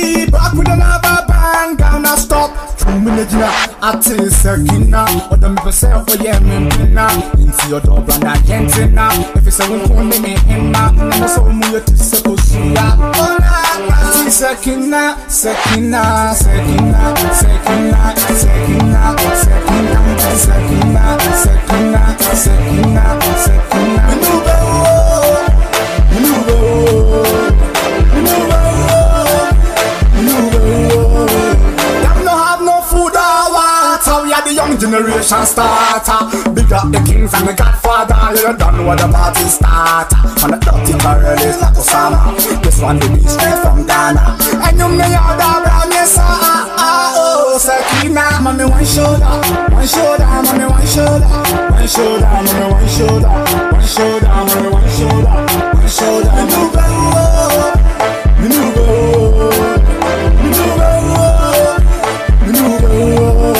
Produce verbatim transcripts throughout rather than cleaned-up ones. Hey, back with another bang, Ghana stop. Two minutes now, I tell you, Sekina. But I'm for sale for you, I'm in now. Into your door, brand, I can't see now. If it's a woman, I'm in now. I'm so moved to Sekina. Sekina, Sekina, Sekina, Sekina, Sekina, Sekina, Sekina, Sekina, generation starter, bigger the kings and the godfather. You don't know where the party starter. On the dirty barrels like Osama. This one they be straight from Ghana. And you may have that brand new song. Oh, Sekina, mommy one shoulder, one shoulder, mommy one shoulder, one shoulder, mommy one shoulder, one shoulder, mommy one shoulder, one shoulder. And you go, you go, you go, you go.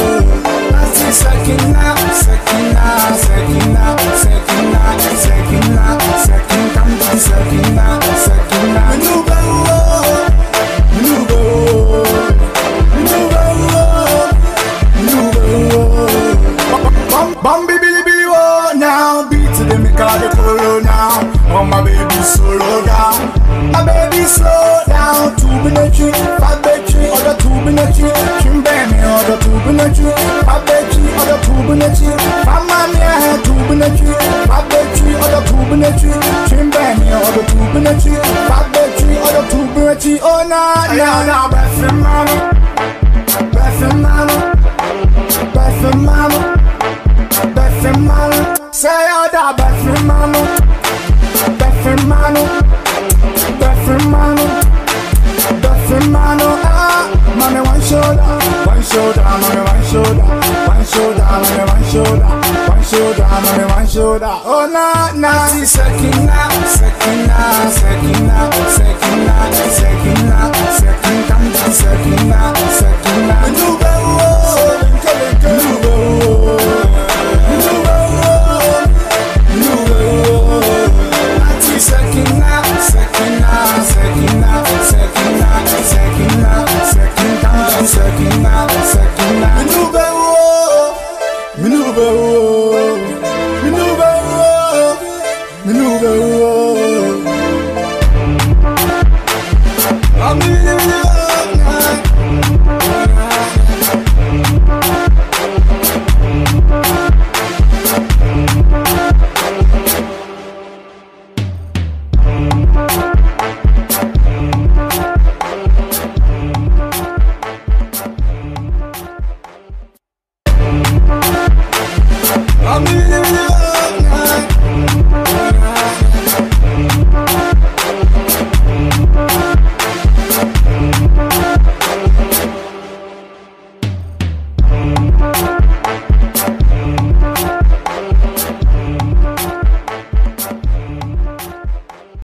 Sekina, Sekina, Sekina, Sekina, Sekina, Sekina, Sekina, Sekina, Nuba, Nuba, Nuba, Nuba. Bambi, baby, oh now, beat them, make a polo now. Oh my baby, slow down, my baby, slow down. Two minute tree, five minute tree, or the two minute tree, trim baby, or the two minute tree, five minute tree. Mama mia hai tube na tree, babe tree oda tube na tree, chimbe mia oda tube na tree, babe tree oda tube na tree. Oh na na na, baby mama, baby mama, baby mama, baby mama. Say oda baby mama, baby mama, baby mama, baby mama. Ah, mama one shoulder, one shoulder, mama one shoulder. Shoulder, one shoulder, one shoulder, one shoulder. Oh na na, Sekina, Sekina, Sekina, Sekina, Sekina.